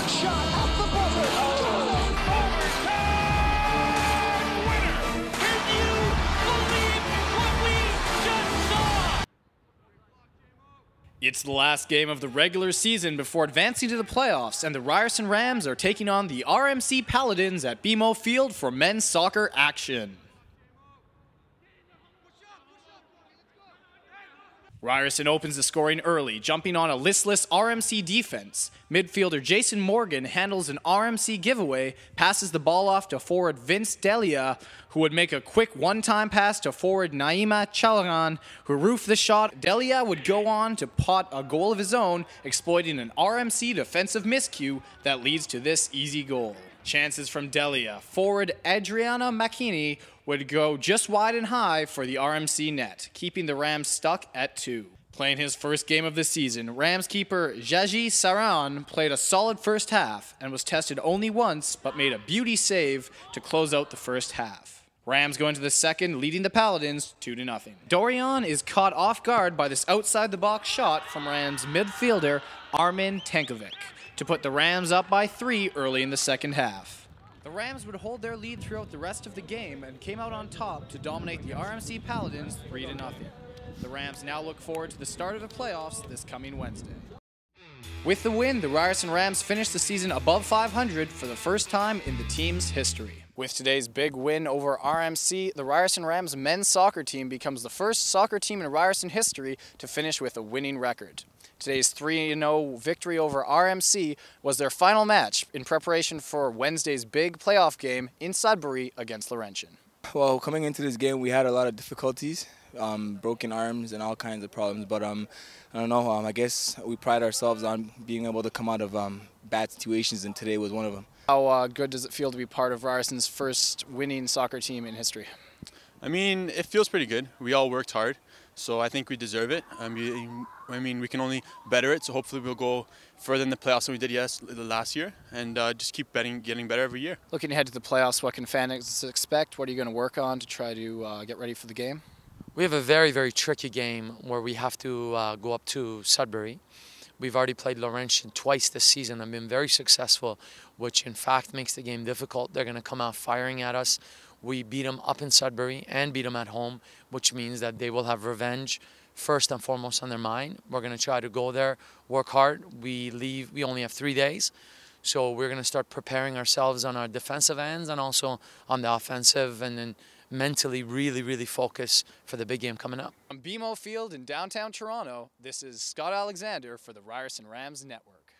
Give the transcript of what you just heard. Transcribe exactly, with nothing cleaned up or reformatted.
back shot at the buzzer. Overtime winner! Can you believe what we just saw? It's the last game of the regular season before advancing to the playoffs, and the Ryerson Rams are taking on the R M C Paladins at B M O Field for men's soccer action. Ryerson opens the scoring early, jumping on a listless R M C defense. Midfielder Jason Morgan handles an R M C giveaway, passes the ball off to forward Vince D'Elia, who would make a quick one-time pass to forward Nyema Cheljahn, who roofed the shot. D'Elia would go on to pot a goal of his own, exploiting an R M C defensive miscue that leads to this easy goal. Chances from D'Elia. Forward Adrian Mancini would go just wide and high for the R M C net, keeping the Rams stuck at two. Playing his first game of the season, Rams keeper Jagjit Saran played a solid first half and was tested only once but made a beauty save to close out the first half. Rams go into the second, leading the Paladins two to nothing. Dorrington is caught off guard by this outside-the-box shot from Rams midfielder Armin Tankovic to put the Rams up by three early in the second half. The Rams would hold their lead throughout the rest of the game and came out on top to dominate the R M C Paladins three to nothing. The Rams now look forward to the start of the playoffs this coming Wednesday. With the win, the Ryerson Rams finished the season above five hundred for the first time in the team's history. With today's big win over R M C, the Ryerson Rams men's soccer team becomes the first soccer team in Ryerson history to finish with a winning record. Today's three to nothing victory over R M C was their final match in preparation for Wednesday's big playoff game in Sudbury against Laurentian. Well, coming into this game, we had a lot of difficulties, um, broken arms and all kinds of problems. But um, I don't know, um, I guess we pride ourselves on being able to come out of um, bad situations, and today was one of them. How uh, good does it feel to be part of Ryerson's first winning soccer team in history? I mean, it feels pretty good. We all worked hard, so I think we deserve it. I mean, I mean we can only better it, so hopefully we'll go further in the playoffs than we did yes, last year, and uh, just keep betting, getting better every year. Looking ahead to the playoffs, what can fans expect? What are you going to work on to try to uh, get ready for the game? We have a very, very tricky game where we have to uh, go up to Sudbury. We've already played Laurentian twice this season and been very successful, which in fact makes the game difficult. They're going to come out firing at us. We beat them up in Sudbury and beat them at home, which means that they will have revenge first and foremost on their mind. We're going to try to go there, work hard. We leave. We only have three days. So we're going to start preparing ourselves on our defensive ends and also on the offensive, and then mentally really, really focus for the big game coming up. On B M O Field in downtown Toronto, this is Scott Alexander for the Ryerson Rams Network.